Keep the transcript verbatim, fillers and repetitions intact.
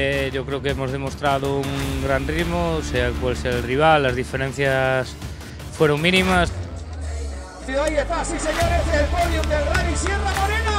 Eh, yo creo que hemos demostrado un gran ritmo, sea cual sea el rival, las diferencias fueron mínimas. Ahí está, sí señores, el podium del Rally Sierra Morena.